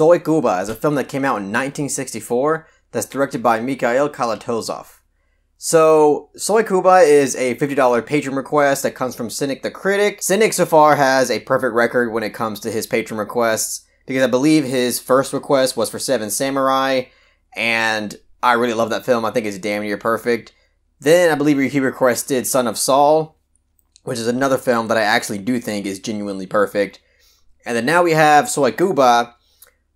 Soy Cuba is a film that came out in 1964 that's directed by Mikhail Kalatozov. So, Soy Cuba is a $50 patron request that comes from Cynic the Critic. Cynic so far has a perfect record when it comes to his patron requests, because I believe his first request was for Seven Samurai, and I really love that film. I think it's damn near perfect. Then I believe he requested Son of Saul, which is another film that I actually do think is genuinely perfect. And then now we have Soy Cuba,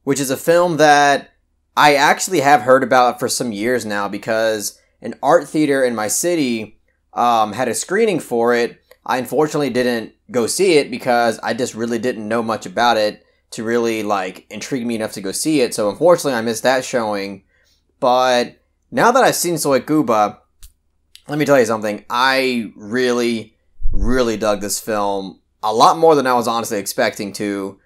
which is a film that I actually have heard about for some years now, because an art theater in my city had a screening for it. I unfortunately didn't go see it because I just really didn't know much about it to really like intrigue me enough to go see it. So unfortunately I missed that showing. But now that I've seen Soy Cuba, let me tell you something. I really, really dug this film a lot more than I was honestly expecting to.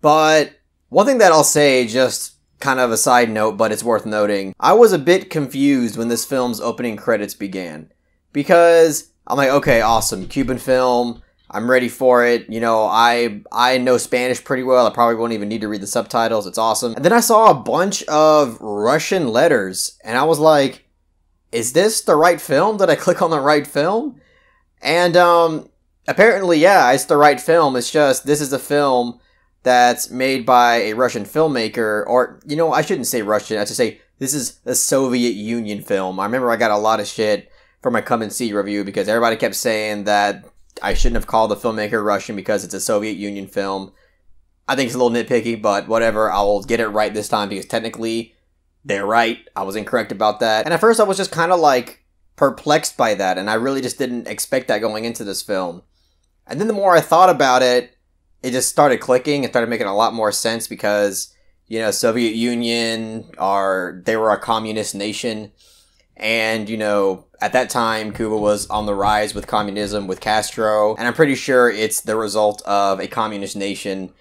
But one thing that I'll say, just kind of a side note, but it's worth noting. I was a bit confused when this film's opening credits began, because I'm like, okay, awesome, Cuban film, I'm ready for it. You know, I know Spanish pretty well. I probably won't even need to read the subtitles. It's awesome. And then I saw a bunch of Russian letters, and I was like, is this the right film? Did I click on the right film? And apparently, yeah, it's the right film. It's just, this is a film that's made by a Russian filmmaker, or, you know, I shouldn't say Russian, I should say this is a Soviet Union film. I remember I got a lot of shit for my Come and See review because everybody kept saying that I shouldn't have called the filmmaker Russian because it's a Soviet Union film. I think it's a little nitpicky, but whatever, I'll get it right this time because technically they're right. I was incorrect about that. And at first I was just kind of like perplexed by that, and I really just didn't expect that going into this film. And then the more I thought about it, it just started clicking and started making a lot more sense because, you know, Soviet Union, they were a communist nation. And, you know, at that time, Cuba was on the rise with communism, with Castro. And I'm pretty sure it's the result of a communist nation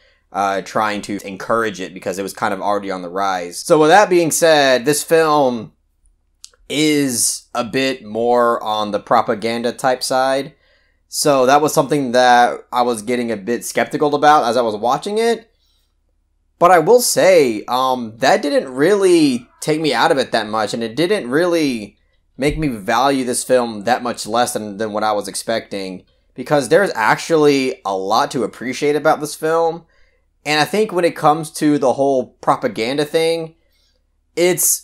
trying to encourage it because it was kind of already on the rise. So with that being said, this film is a bit more on the propaganda type side. So that was something that I was getting a bit skeptical about as I was watching it. But I will say, that didn't really take me out of it that much, and it didn't really make me value this film that much less than what I was expecting, because there's actually a lot to appreciate about this film. And I think when it comes to the whole propaganda thing, it's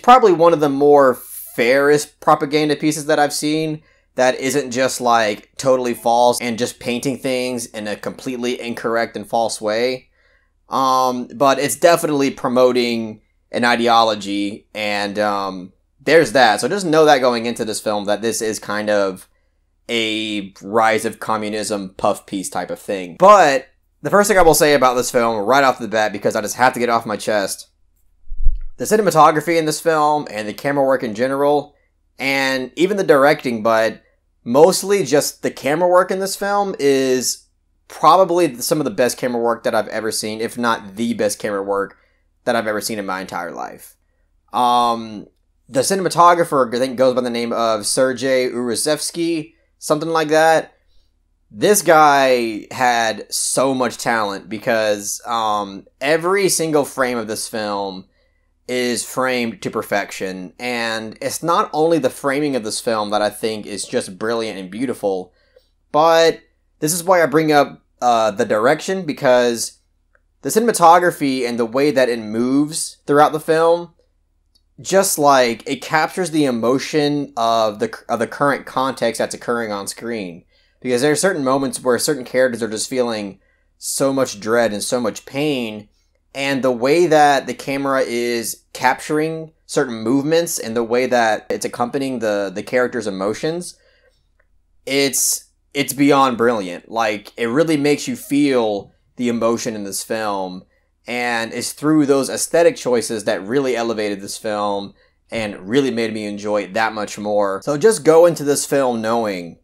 probably one of the more fairest propaganda pieces that I've seen, that isn't just like totally false and just painting things in a completely incorrect and false way. But it's definitely promoting an ideology, and there's that. So just know that going into this film, that this is kind of a rise of communism puff piece type of thing. But the first thing I will say about this film right off the bat, because I just have to get it off my chest, the cinematography in this film and the camera work in general, and even the directing, but mostly just the camera work in this film, is probably some of the best camera work that I've ever seen, if not the best camera work that I've ever seen in my entire life. The cinematographer, I think, goes by the name of Sergei Urusevsky, something like that. This guy had so much talent because every single frame of this film is framed to perfection. And it's not only the framing of this film that I think is just brilliant and beautiful, but this is why I bring up the direction, because the cinematography and the way that it moves throughout the film, just like, it captures the emotion of the current context that's occurring on screen, because there are certain moments where certain characters are just feeling so much dread and so much pain. And the way that the camera is capturing certain movements and the way that it's accompanying the character's emotions, it's beyond brilliant. Like, it really makes you feel the emotion in this film. And it's through those aesthetic choices that really elevated this film and really made me enjoy it that much more. So just go into this film knowing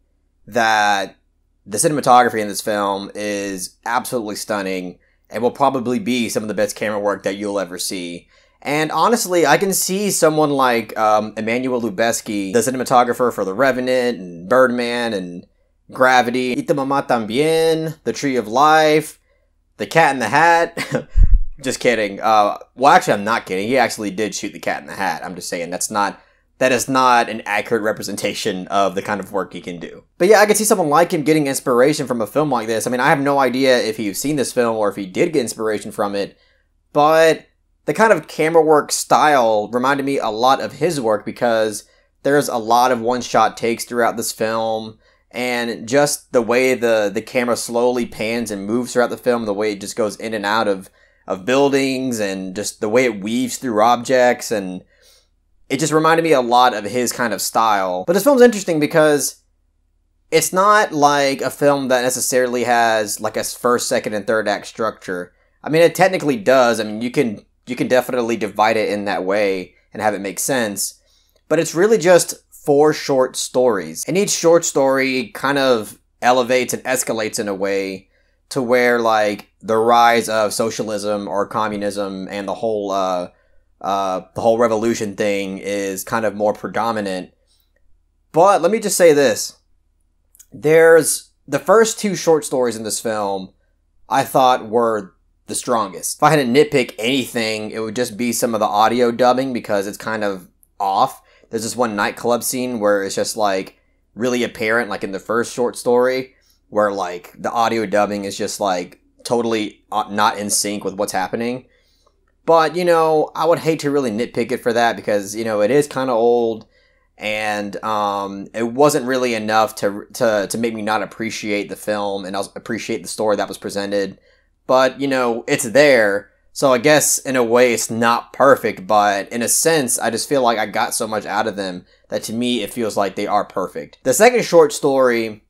that the cinematography in this film is absolutely stunning, and will probably be some of the best camera work that you'll ever see. And honestly, I can see someone like Emmanuel Lubezki, the cinematographer for The Revenant, and Birdman, and Gravity, Y Tu Mamá También, The Tree of Life, The Cat in the Hat, Just kidding. Well, actually, I'm not kidding. He actually did shoot The Cat in the Hat. I'm just saying that is not an accurate representation of the kind of work he can do. But yeah, I could see someone like him getting inspiration from a film like this. I mean, I have no idea if you've seen this film or if he did get inspiration from it, but the kind of camera work style reminded me a lot of his work because there's a lot of one-shot takes throughout this film, and just the way the camera slowly pans and moves throughout the film, the way it just goes in and out of buildings, and just the way it weaves through objects, and it just reminded me a lot of his kind of style. But this film's interesting because it's not like a film that necessarily has like a first, second, and third act structure. I mean, it technically does. I mean, you can definitely divide it in that way and have it make sense. But it's really just four short stories. And each short story kind of elevates and escalates in a way to where like the rise of socialism or communism and the whole revolution thing is kind of more predominant. But let me just say this. There's the first two short stories in this film I thought were the strongest. If I had to nitpick anything, it would just be some of the audio dubbing because it's kind of off. There's this one nightclub scene where it's just like really apparent, like in the first short story, where like the audio dubbing is just like totally not in sync with what's happening. But, you know, I would hate to really nitpick it for that because, you know, it is kind of old, and it wasn't really enough to make me not appreciate the film and appreciate the story that was presented. But, you know, it's there. So I guess in a way it's not perfect, but in a sense, I just feel like I got so much out of them that to me it feels like they are perfect. The second short story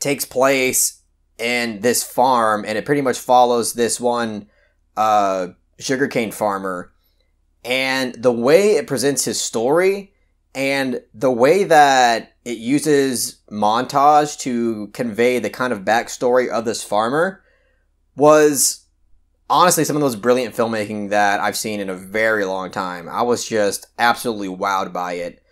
takes place in this farm, and it pretty much follows this one sugarcane farmer, and the way it presents his story and the way that it uses montage to convey the kind of backstory of this farmer was honestly some of the most brilliant filmmaking that I've seen in a very long time. I was just absolutely wowed by it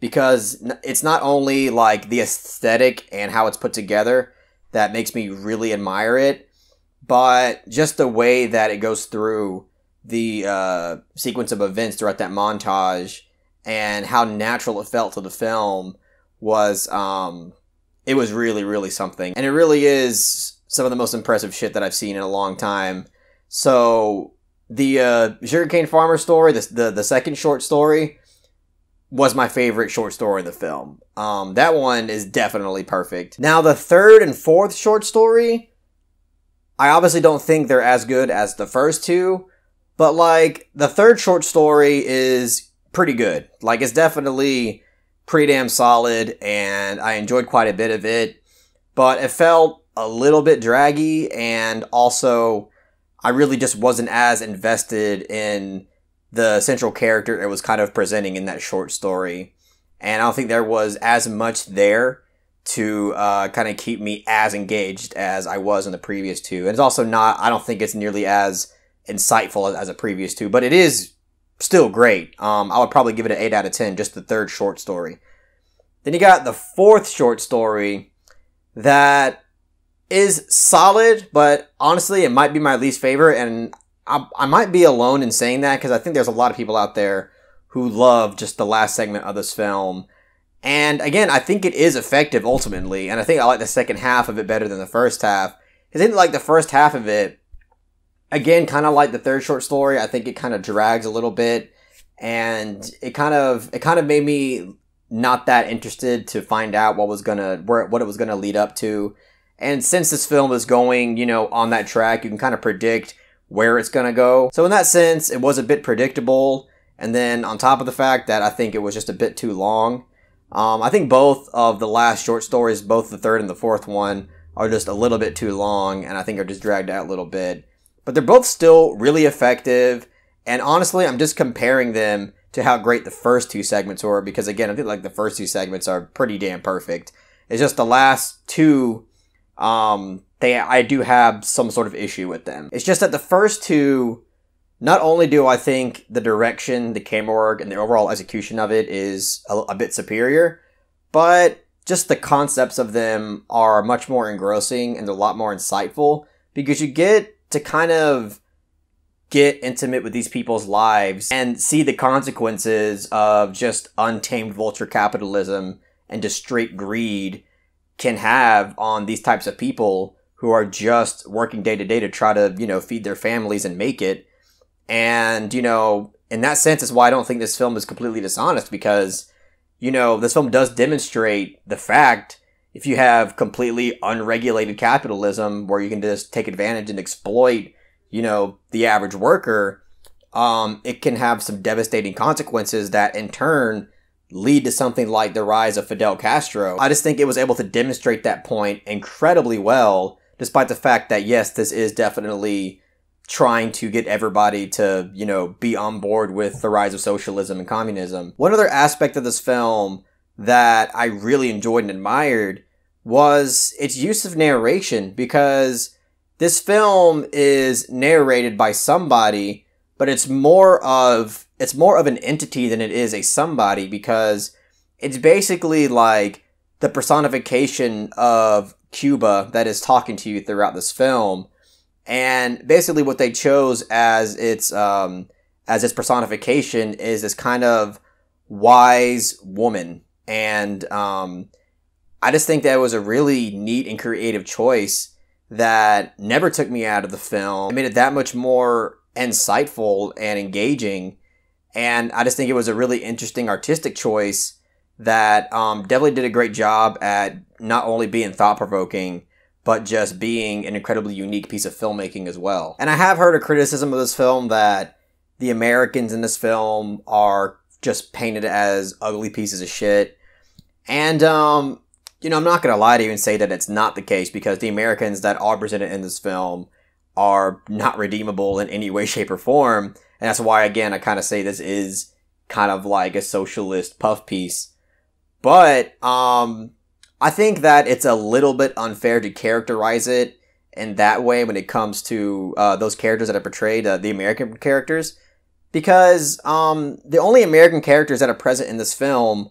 because it's not only like the aesthetic and how it's put together that makes me really admire it, but just the way that it goes through the sequence of events throughout that montage and how natural it felt to the film was, it was really, really something. And it really is some of the most impressive shit that I've seen in a long time. So the sugarcane farmer story, the second short story, was my favorite short story in the film. That one is definitely perfect. Now the third and fourth short story, I obviously don't think they're as good as the first two, but like the third short story is pretty good. Like it's definitely pretty damn solid, and I enjoyed quite a bit of it, but it felt a little bit draggy, and also I really just wasn't as invested in the central character it was kind of presenting in that short story, and I don't think there was as much there to kind of keep me as engaged as I was in the previous two. And it's also not, I don't think it's nearly as insightful as the previous two, but it is still great. I would probably give it an 8 out of 10, just the third short story. Then you got the fourth short story that is solid, but honestly, it might be my least favorite, and I might be alone in saying that because I think there's a lot of people out there who love just the last segment of this film. And again, I think it is effective ultimately, and I think I like the second half of it better than the first half. I think like the first half of it, again, kind of like the third short story, I think it kind of drags a little bit, and it kind of made me not that interested to find out what it was gonna lead up to. And since this film is going, you know, on that track, you can kind of predict where it's going to go. So in that sense, it was a bit predictable. And then on top of the fact that I think it was just a bit too long. I think both of the last short stories, both the third and the fourth one, are just a little bit too long. And I think are just dragged out a little bit. But they're both still really effective. And honestly, I'm just comparing them to how great the first two segments were. Because again, I think like the first two segments are pretty damn perfect. It's just the last two, I do have some sort of issue with them. It's just that the first two, not only do I think the direction, the camera work, and the overall execution of it is a bit superior, but just the concepts of them are much more engrossing and a lot more insightful because you get to kind of get intimate with these people's lives and see the consequences of just untamed vulture capitalism and just straight greed can have on these types of people who are just working day to day to try to, you know, feed their families and make it. And, you know, in that sense is why I don't think this film is completely dishonest, because, you know, this film does demonstrate the fact if you have completely unregulated capitalism where you can just take advantage and exploit, you know, the average worker, it can have some devastating consequences that in turn lead to something like the rise of Fidel Castro. I just think it was able to demonstrate that point incredibly well, despite the fact that, yes, this is definitely trying to get everybody to, you know, be on board with the rise of socialism and communism. One other aspect of this film that I really enjoyed and admired was its use of narration, because this film is narrated by somebody, but it's more of an entity than it is a somebody, because it's basically like the personification of Cuba that is talking to you throughout this film. And basically what they chose as its personification is this kind of wise woman. And I just think that was a really neat and creative choice that never took me out of the film. It made it that much more insightful and engaging. And I just think it was a really interesting artistic choice that definitely did a great job at not only being thought-provoking, but just being an incredibly unique piece of filmmaking as well. And I have heard a criticism of this film that the Americans in this film are just painted as ugly pieces of shit. And, you know, I'm not going to lie to you and say that it's not the case, because the Americans that are presented in this film are not redeemable in any way, shape, or form. And that's why, again, I kind of say this is kind of like a socialist puff piece. But, I think that it's a little bit unfair to characterize it in that way when it comes to those characters that are portrayed, the American characters, because the only American characters that are present in this film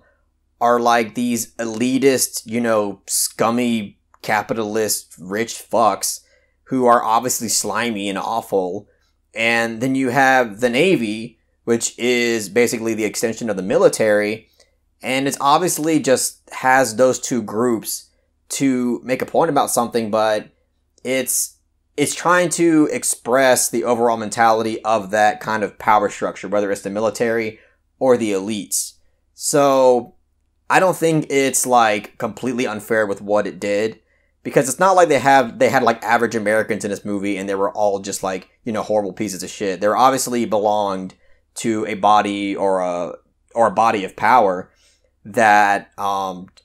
are like these elitist, you know, scummy, capitalist, rich fucks who are obviously slimy and awful. And then you have the Navy, which is basically the extension of the military. And it's obviously just has those two groups to make a point about something, but it's trying to express the overall mentality of that kind of power structure, whether it's the military or the elites. So I don't think it's like completely unfair with what it did, because it's not like they had like average Americans in this movie and they were all just like, you know, horrible pieces of shit. They obviously belonged to a body or a body of power that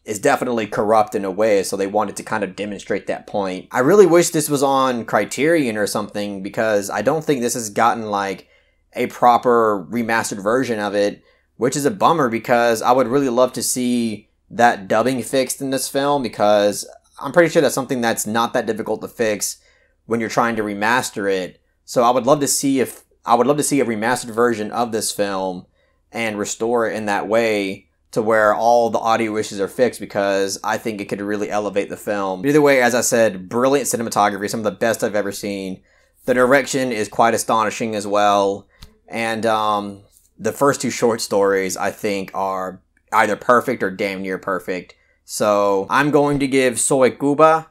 is definitely corrupt in a way, so they wanted to kind of demonstrate that point. I really wish this was on Criterion or something, because I don't think this has gotten like a proper remastered version of it, which is a bummer, because I would really love to see that dubbing fixed in this film, because I'm pretty sure that's something that's not that difficult to fix when you're trying to remaster it. So I would love to see a remastered version of this film and restore it in that way, to where all the audio issues are fixed, because I think it could really elevate the film. Either way, as I said, brilliant cinematography, some of the best I've ever seen. The direction is quite astonishing as well. And the first two short stories, I think, are either perfect or damn near perfect. So I'm going to give Soy Cuba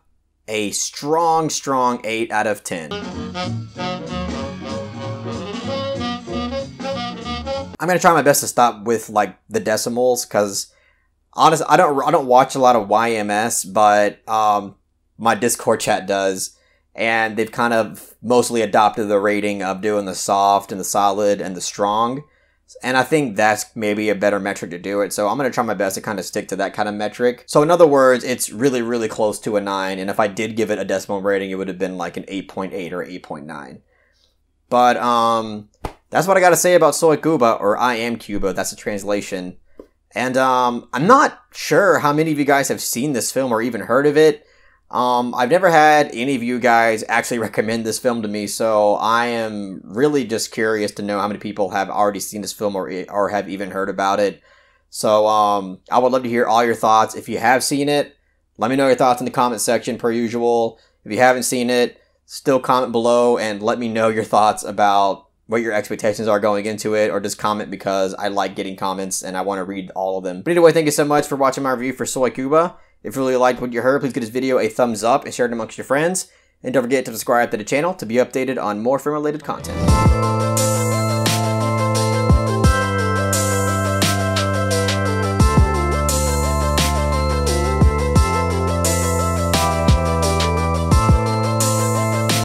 a strong, strong 8 out of 10. I'm gonna try my best to stop with like the decimals, because honestly, I don't watch a lot of YMS, but my Discord chat does, and they've kind of mostly adopted the rating of doing the soft and the solid and the strong, and I think that's maybe a better metric to do it. So I'm gonna try my best to kind of stick to that kind of metric. So in other words, it's really, really close to a 9, and if I did give it a decimal rating, it would have been like an 8.8 or 8.9. But that's what I gotta say about Soy Cuba, or I Am Cuba, that's a translation. And I'm not sure how many of you guys have seen this film or even heard of it. I've never had any of you guys actually recommend this film to me, so I am really just curious to know how many people have already seen this film or have even heard about it. So I would love to hear all your thoughts. If you have seen it, let me know your thoughts in the comment section per usual. If you haven't seen it, still comment below and let me know your thoughts about what your expectations are going into it, or just comment because I like getting comments and I want to read all of them. But anyway, thank you so much for watching my review for Soy Cuba. If you really liked what you heard, please give this video a thumbs up and share it amongst your friends. And don't forget to subscribe to the channel to be updated on more film-related content.